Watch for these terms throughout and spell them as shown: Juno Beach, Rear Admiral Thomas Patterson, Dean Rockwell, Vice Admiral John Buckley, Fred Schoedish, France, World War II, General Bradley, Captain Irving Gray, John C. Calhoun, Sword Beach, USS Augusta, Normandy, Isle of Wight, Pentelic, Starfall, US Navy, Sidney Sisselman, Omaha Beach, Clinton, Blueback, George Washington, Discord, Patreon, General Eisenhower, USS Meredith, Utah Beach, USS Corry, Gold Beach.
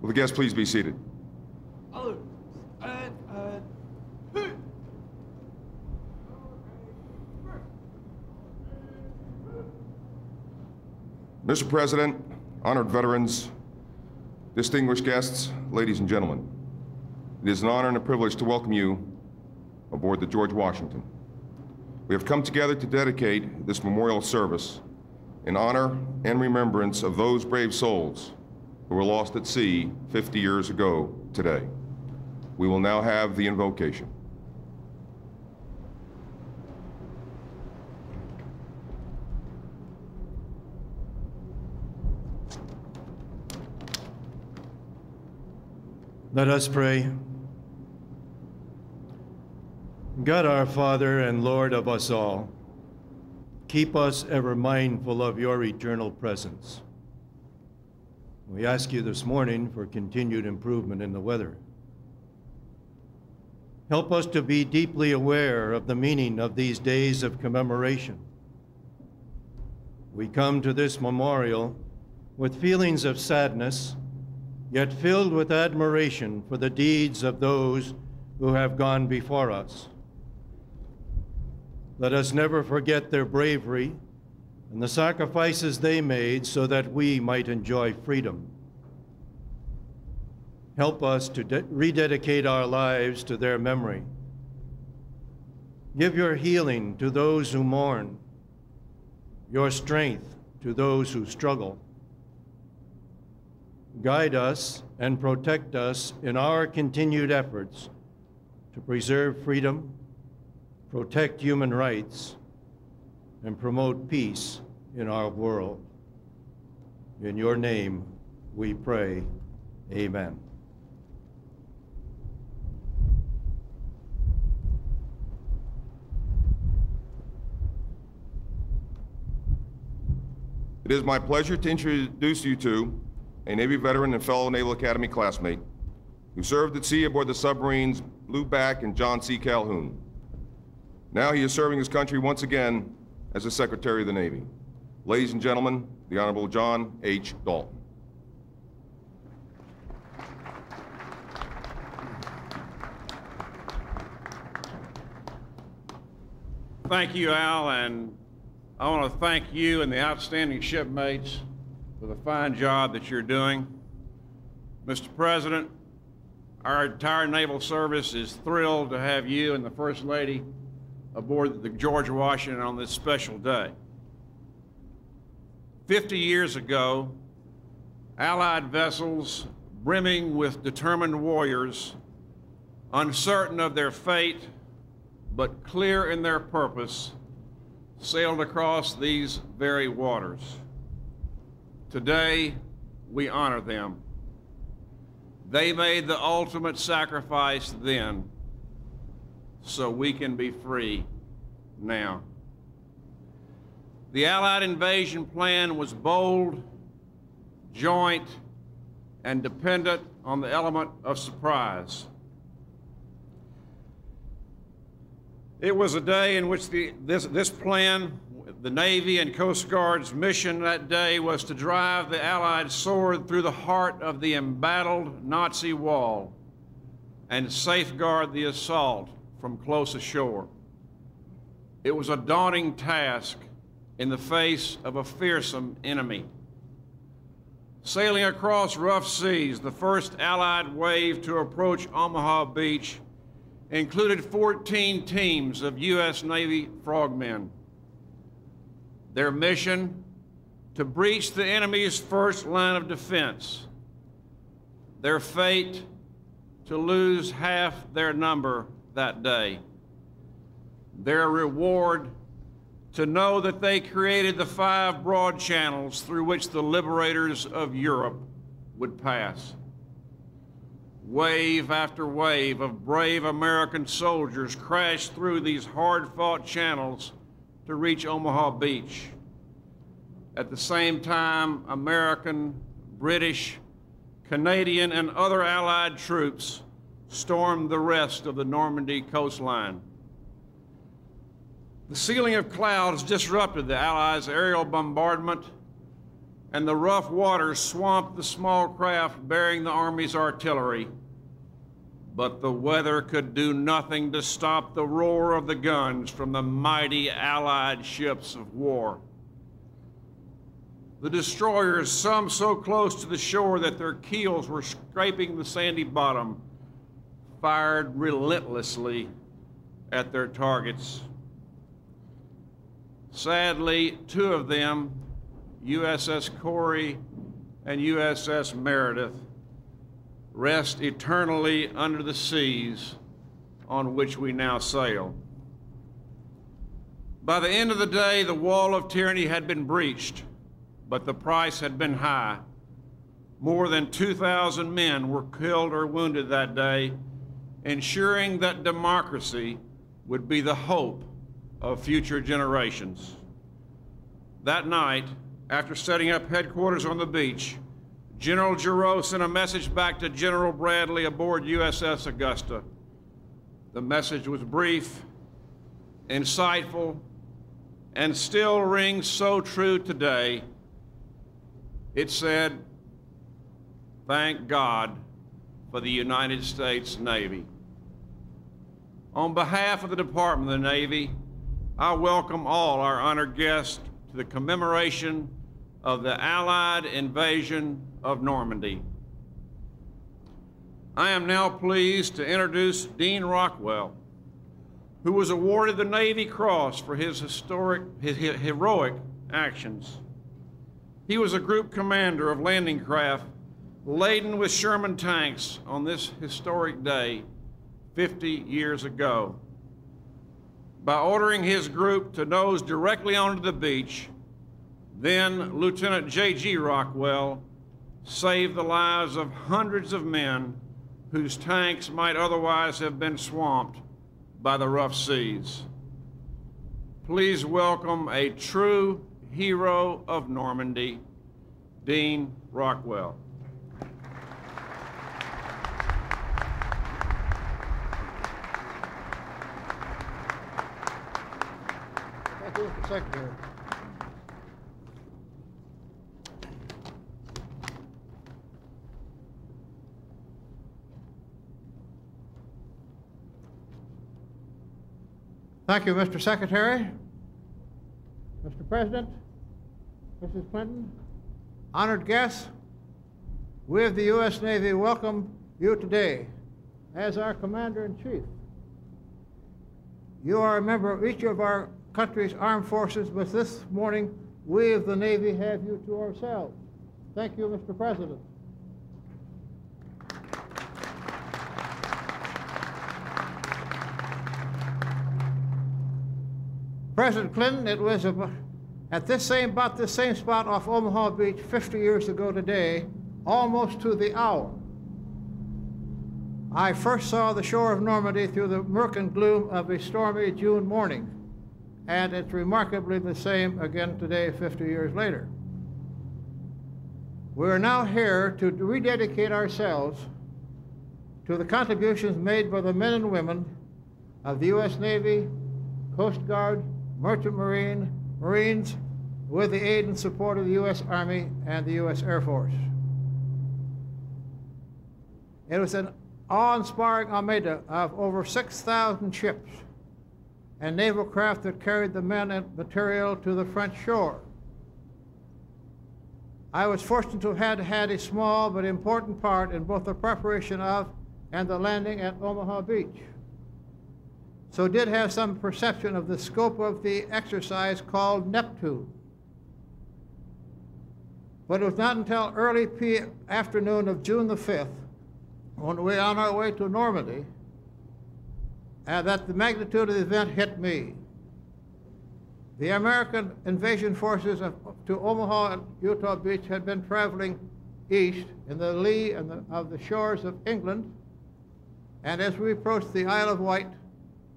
Will the guests please be seated? Mr. President, honored veterans, distinguished guests, ladies and gentlemen, it is an honor and a privilege to welcome you aboard the George Washington. We have come together to dedicate this memorial service in honor and remembrance of those brave souls who were lost at sea 50 years ago today. We will now have the invocation. Let us pray. God, our Father and Lord of us all, keep us ever mindful of your eternal presence. We ask you this morning for continued improvement in the weather. Help us to be deeply aware of the meaning of these days of commemoration. We come to this memorial with feelings of sadness, yet filled with admiration for the deeds of those who have gone before us. Let us never forget their bravery and the sacrifices they made so that we might enjoy freedom. Help us to rededicate our lives to their memory. Give your healing to those who mourn, your strength to those who struggle. Guide us and protect us in our continued efforts to preserve freedom, protect human rights, and promote peace in our world. In your name we pray, amen. It is my pleasure to introduce you to a Navy veteran and fellow Naval Academy classmate who served at sea aboard the submarines Blueback and John C. Calhoun. Now he is serving his country once again as the Secretary of the Navy. Ladies and gentlemen, the Honorable John H. Dalton. Thank you, Al, and I want to thank you and the outstanding shipmates for the fine job that you're doing. Mr. President, our entire Naval Service is thrilled to have you and the First Lady aboard the George Washington on this special day. 50 years ago, Allied vessels brimming with determined warriors, uncertain of their fate, but clear in their purpose, sailed across these very waters. Today, we honor them. They made the ultimate sacrifice then, so we can be free now. The Allied invasion plan was bold, joint, and dependent on the element of surprise. It was a day in which this plan, the Navy and Coast Guard's mission that day was to drive the Allied sword through the heart of the embattled Nazi wall and safeguard the assault from close ashore. It was a daunting task in the face of a fearsome enemy. Sailing across rough seas, the first Allied wave to approach Omaha Beach included 14 teams of U.S. Navy frogmen. Their mission, to breach the enemy's first line of defense. Their fate, to lose half their number that day. Their reward, to know that they created the 5 broad channels through which the liberators of Europe would pass. Wave after wave of brave American soldiers crashed through these hard-fought channels to reach Omaha Beach. At the same time, American, British, Canadian, and other Allied troops stormed the rest of the Normandy coastline. The ceiling of clouds disrupted the Allies' aerial bombardment, and the rough waters swamped the small craft bearing the Army's artillery. But the weather could do nothing to stop the roar of the guns from the mighty Allied ships of war. The destroyers, some so close to the shore that their keels were scraping the sandy bottom, fired relentlessly at their targets. Sadly, two of them, USS Corry and USS Meredith, rest eternally under the seas on which we now sail. By the end of the day, the wall of tyranny had been breached, but the price had been high. More than 2,000 men were killed or wounded that day, ensuring that democracy would be the hope of future generations. That night, after setting up headquarters on the beach, General Giraud sent a message back to General Bradley aboard USS Augusta. The message was brief, insightful, and still rings so true today. It said, "Thank God for the United States Navy." On behalf of the Department of the Navy, I welcome all our honored guests to the commemoration of the Allied invasion of Normandy. I am now pleased to introduce Dean Rockwell, who was awarded the Navy Cross for his heroic actions. He was a group commander of landing craft laden with Sherman tanks on this historic day 50 years ago. By ordering his group to nose directly onto the beach, then Lieutenant J.G. Rockwell saved the lives of hundreds of men whose tanks might otherwise have been swamped by the rough seas. Please welcome a true hero of Normandy, Dean Rockwell. Secretary. Thank you, Mr. Secretary. Mr. President, Mrs. Clinton, honored guests, we of the U.S. Navy welcome you today as our Commander-in-Chief. You are a member of each of our country's armed forces, but this morning we of the Navy have you to ourselves. Thank you, Mr. President. President Clinton, it was at this same spot off Omaha Beach 50 years ago today, almost to the hour, I first saw the shore of Normandy through the murk and gloom of a stormy June morning. And it's remarkably the same again today, 50 years later. We are now here to rededicate ourselves to the contributions made by the men and women of the U.S. Navy, Coast Guard, Merchant Marine, Marines, with the aid and support of the U.S. Army and the U.S. Air Force. It was an awe-inspiring armada of over 6,000 ships and naval craft that carried the men and material to the French shore. I was fortunate to have had a small but important part in both the preparation of and the landing at Omaha Beach, so did have some perception of the scope of the exercise called Neptune. But it was not until early afternoon of June the 5th, when we were on our way to Normandy, that the magnitude of the event hit me. The American invasion forces to Omaha and Utah Beach had been traveling east in the lee of the shores of England, and as we approached the Isle of Wight,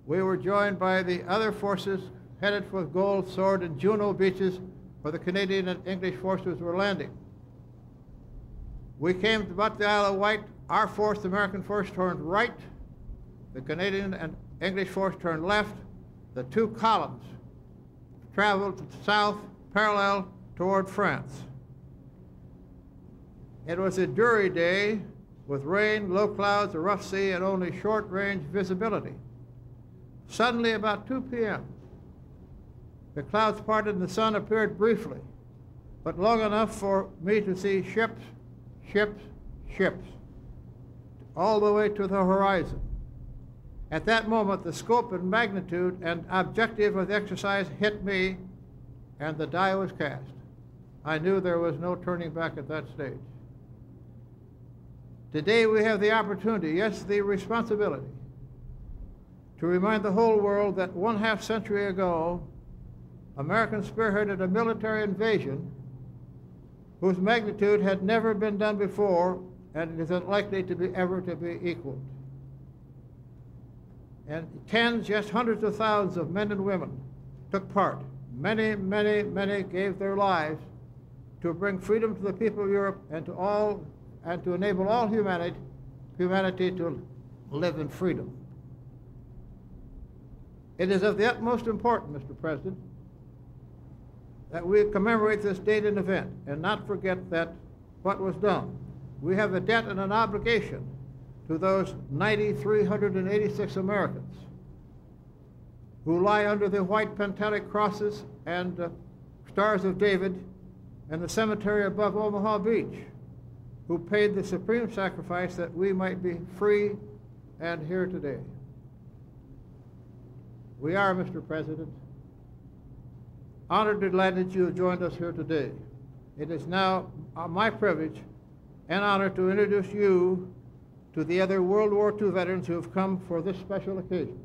we were joined by the other forces headed for Gold, Sword, and Juno Beaches, where the Canadian and English forces were landing. We came about the Isle of Wight, our force, the American force, turned right. The Canadian and English force turned left. The two columns traveled south parallel toward France. It was a dreary day with rain, low clouds, a rough sea, and only short-range visibility. Suddenly, about 2 p.m., the clouds parted and the sun appeared briefly, but long enough for me to see ships, ships, ships, all the way to the horizon. At that moment, the scope and magnitude and objective of the exercise hit me, and the die was cast. I knew there was no turning back at that stage. Today we have the opportunity, yes, the responsibility, to remind the whole world that 1/2 century ago, Americans spearheaded a military invasion whose magnitude had never been done before, and it is unlikely to be ever to be equaled. And tens, yes, hundreds of thousands of men and women took part. Many, many, many gave their lives to bring freedom to the people of Europe and to all, and to enable all humanity to live in freedom. It is of the utmost importance, Mr. President, that we commemorate this date and event and not forget that what was done. We have a debt and an obligation to those 9,386 Americans who lie under the white Pentelic crosses and Stars of David and the cemetery above Omaha Beach, who paid the supreme sacrifice that we might be free and here today. We are, Mr. President, honored and delighted that you have joined us here today. It is now my privilege and honor to introduce you to the other World War II veterans who have come for this special occasion.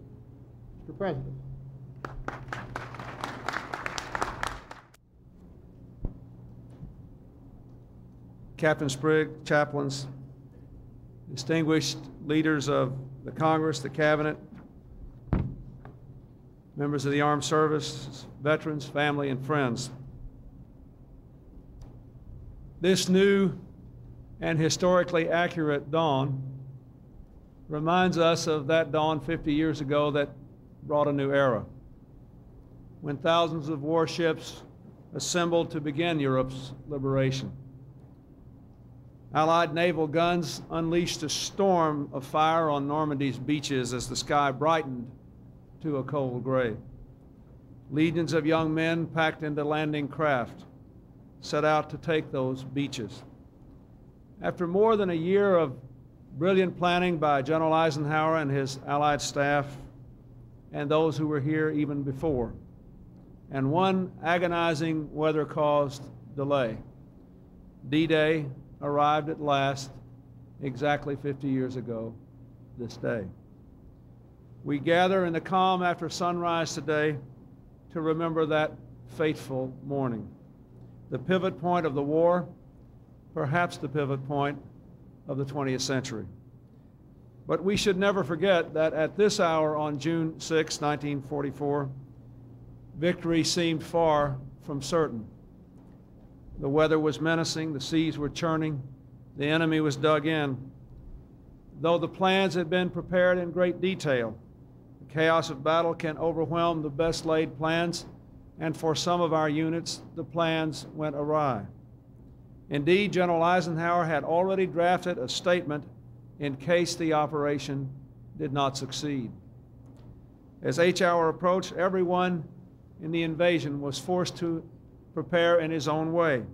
Mr. President. Captain Sprigg, chaplains, distinguished leaders of the Congress, the Cabinet, members of the Armed Services, veterans, family, and friends. This new and historically accurate dawn reminds us of that dawn 50 years ago that brought a new era, when thousands of warships assembled to begin Europe's liberation. Allied naval guns unleashed a storm of fire on Normandy's beaches as the sky brightened to a cold gray. Legions of young men packed into landing craft set out to take those beaches. After more than a year of brilliant planning by General Eisenhower and his Allied staff, and those who were here even before, and one agonizing weather-caused delay, D-Day arrived at last exactly 50 years ago this day. We gather in the calm after sunrise today to remember that fateful morning, the pivot point of the war, perhaps the pivot point of the 20th century. But we should never forget that at this hour on June 6, 1944, victory seemed far from certain. The weather was menacing, the seas were churning, the enemy was dug in. Though the plans had been prepared in great detail, the chaos of battle can overwhelm the best laid plans, and for some of our units, the plans went awry. Indeed, General Eisenhower had already drafted a statement in case the operation did not succeed. As H hour approached, everyone in the invasion was forced to prepare in his own way.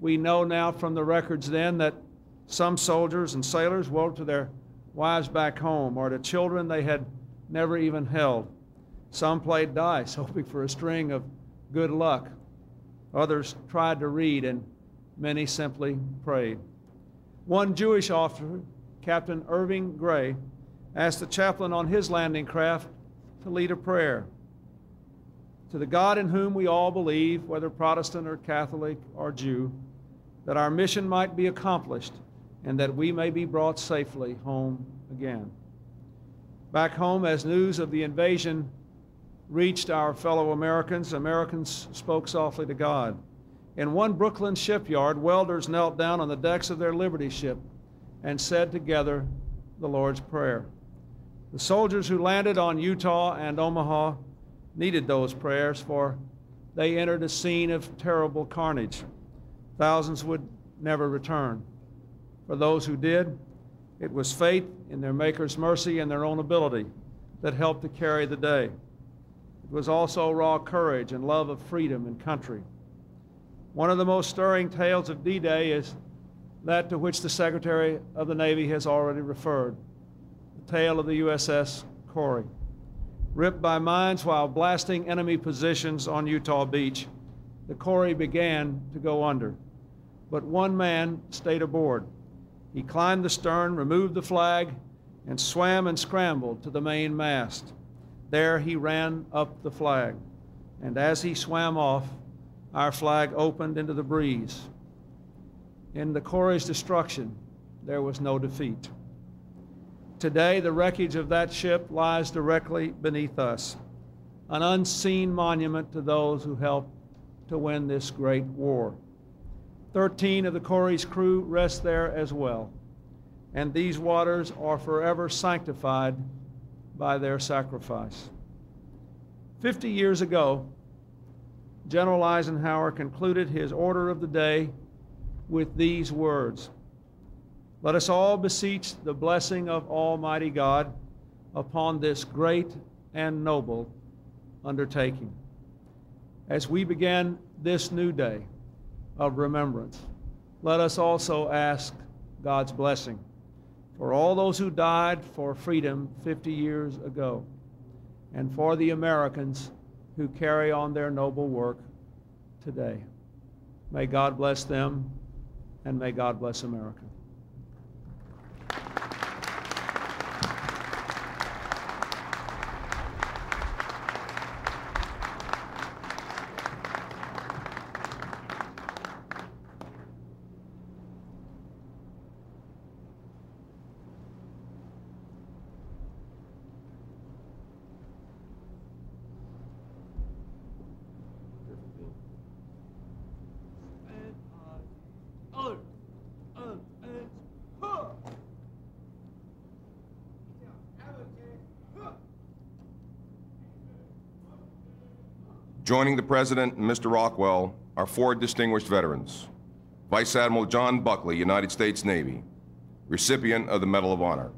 We know now from the records then that some soldiers and sailors wrote to their wives back home or to children they had never even held. Some played dice, hoping for a string of good luck. Others tried to read, and many simply prayed. One Jewish officer, Captain Irving Gray, asked the chaplain on his landing craft to lead a prayer. To the God in whom we all believe, whether Protestant or Catholic or Jew, that our mission might be accomplished and that we may be brought safely home again. Back home, as news of the invasion reached our fellow Americans, Americans spoke softly to God. In one Brooklyn shipyard, welders knelt down on the decks of their Liberty ship and said together the Lord's Prayer. The soldiers who landed on Utah and Omaha needed those prayers, for they entered a scene of terrible carnage. Thousands would never returned. For those who did, it was faith in their Maker's mercy and their own ability that helped to carry the day. It was also raw courage and love of freedom and country. One of the most stirring tales of D-Day is that to which the Secretary of the Navy has already referred, the tale of the USS Corry, ripped by mines while blasting enemy positions on Utah Beach. The Corry began to go under, but one man stayed aboard. He climbed the stern, removed the flag, and swam and scrambled to the main mast. There he ran up the flag, and as he swam off, our flag opened into the breeze. In the Corry's destruction, there was no defeat. Today, the wreckage of that ship lies directly beneath us, an unseen monument to those who helped to win this great war. 13 of the Corry's crew rest there as well, and these waters are forever sanctified by their sacrifice. 50 years ago, General Eisenhower concluded his order of the day with these words: "Let us all beseech the blessing of Almighty God upon this great and noble undertaking." As we begin this new day of remembrance, let us also ask God's blessing for all those who died for freedom 50 years ago, and for the Americans who carry on their noble work today. May God bless them, and may God bless America. Joining the President and Mr. Rockwell are 4 distinguished veterans. Vice Admiral John Buckley, United States Navy, recipient of the Medal of Honor.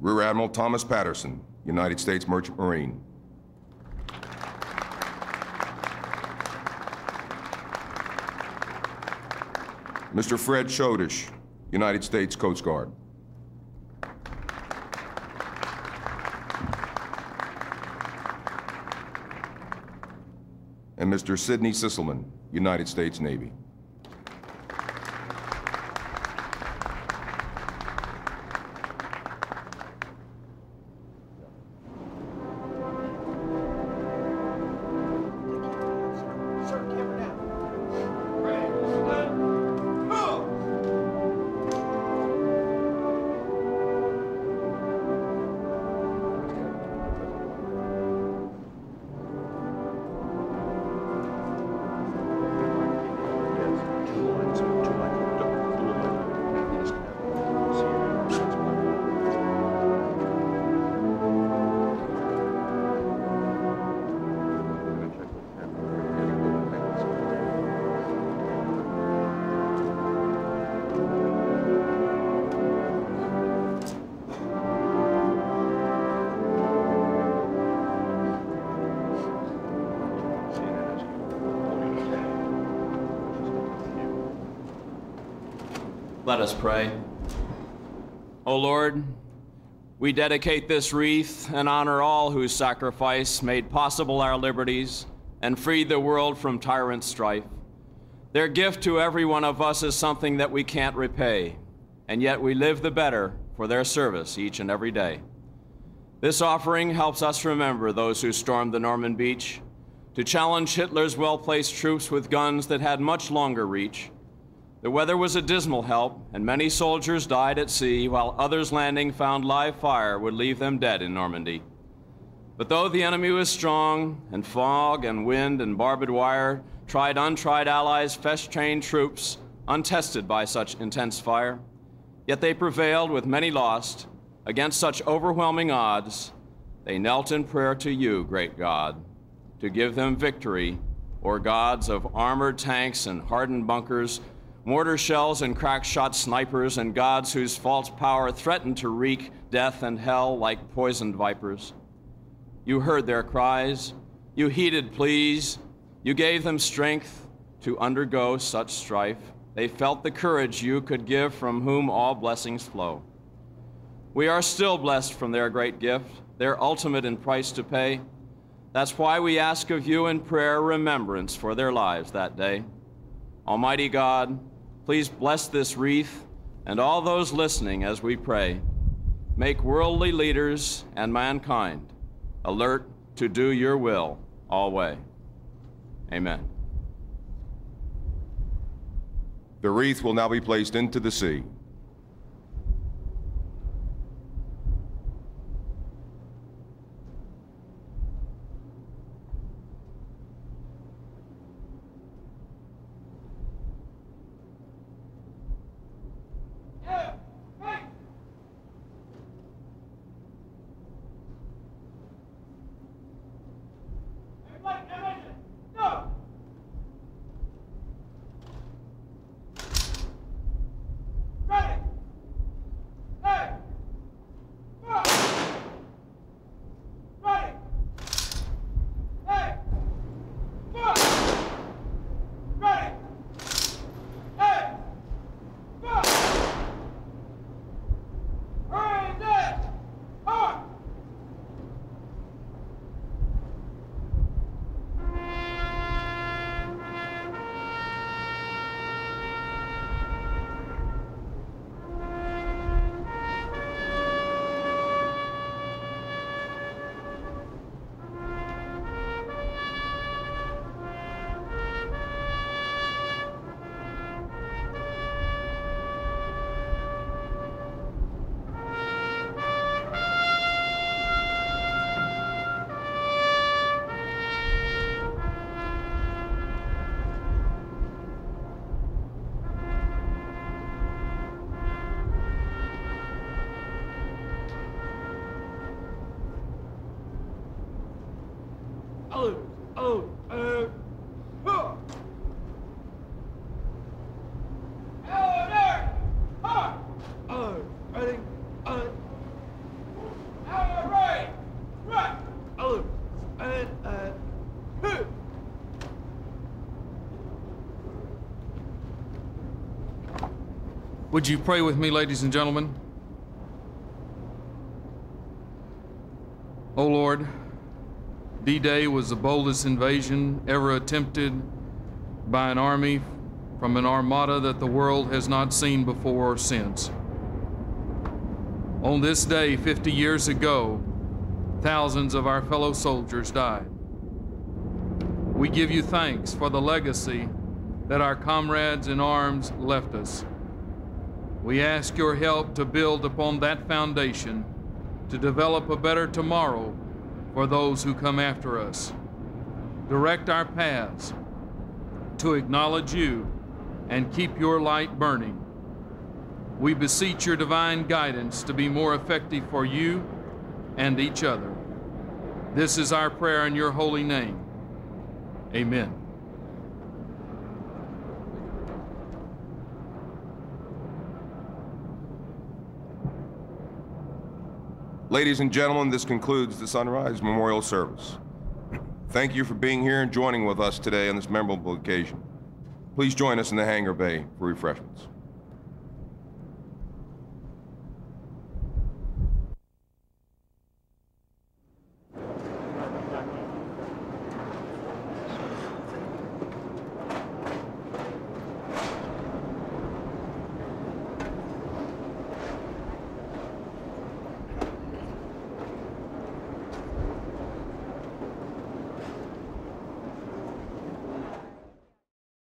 Rear Admiral Thomas Patterson, United States Merchant Marine. Mr. Fred Schoedish, United States Coast Guard. And Mr. Sidney Sisselman, United States Navy. Let us pray. O Lord, we dedicate this wreath and honor all whose sacrifice made possible our liberties and freed the world from tyrant strife. Their gift to every one of us is something that we can't repay, and yet we live the better for their service each and every day. This offering helps us remember those who stormed the Normandy beach, to challenge Hitler's well-placed troops with guns that had much longer reach. The weather was a dismal help, and many soldiers died at sea, while others landing found live fire would leave them dead in Normandy. But though the enemy was strong, and fog and wind and barbed wire tried untried allies, fresh-trained troops, untested by such intense fire, yet they prevailed with many lost, Against such overwhelming odds, they knelt in prayer to you, great God, to give them victory, or gods of armored tanks and hardened bunkers, mortar shells and crack shot snipers, and gods whose false power threatened to wreak death and hell like poisoned vipers. You heard their cries, you heeded pleas, you gave them strength to undergo such strife. They felt the courage you could give from whom all blessings flow. We are still blessed from their great gift, their ultimate in price to pay. That's why we ask of you in prayer remembrance for their lives that day. Almighty God, please bless this wreath and all those listening as we pray. Make worldly leaders and mankind alert to do your will always. Amen. The wreath will now be placed into the sea. Would you pray with me, ladies and gentlemen? Oh Lord, D-Day was the boldest invasion ever attempted by an army from an armada that the world has not seen before or since. On this day, 50 years ago, thousands of our fellow soldiers died. We give you thanks for the legacy that our comrades in arms left us. We ask your help to build upon that foundation, to develop a better tomorrow for those who come after us. Direct our paths to acknowledge you and keep your light burning. We beseech your divine guidance to be more effective for you and each other. This is our prayer in your holy name. Amen. Ladies and gentlemen, this concludes the Sunrise Memorial Service. Thank you for being here and joining with us today on this memorable occasion. Please join us in the hangar bay for refreshments.